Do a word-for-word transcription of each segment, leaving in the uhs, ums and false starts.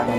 tangan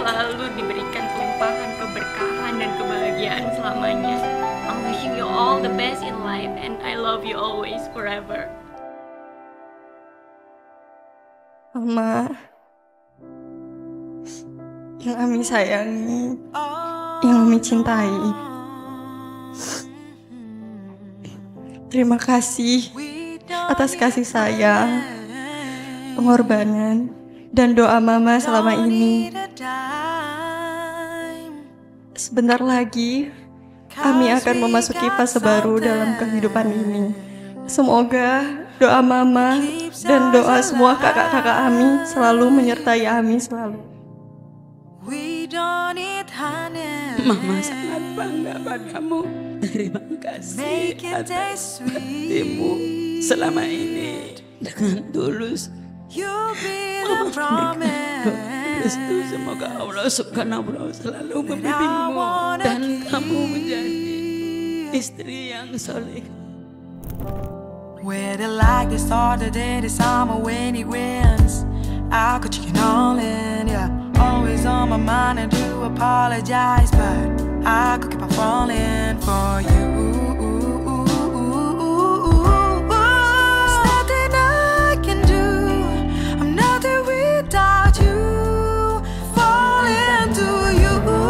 selalu diberikan kelimpahan, keberkahan, dan kebahagiaan selamanya. I'm wishing you all the best in life and I love you always forever. Mama, yang Ami sayangi, yang Ami cintai, terima kasih atas kasih saya, pengorbanan, dan doa Mama selama ini. Sebentar lagi, Ami akan memasuki fase baru dalam kehidupan ini. Semoga doa Mama dan doa semua kakak-kakak Ami selalu menyertai Ami selalu. Mama sangat bangga padamu. Terima kasih atas baktimu selama ini. Dengan tulus, Mama memberikan restu. Semoga Allah Subhanahu wa Ta'ala selalu membimbingmu dan kamu menjadi istri yang soleh. Whether like this or the day this summer when it wins, I could chicken all in, yeah. Always on my mind, I do apologize, but I could keep on falling for you. There's nothing I can do, I'm nothing without you. Falling to you, you.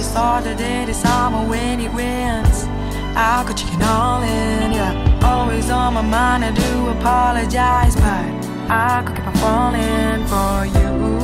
Saturday, this summer when it wins, I could chicken all in, yeah. Always on my mind, I do apologize, but I could keep on falling for you.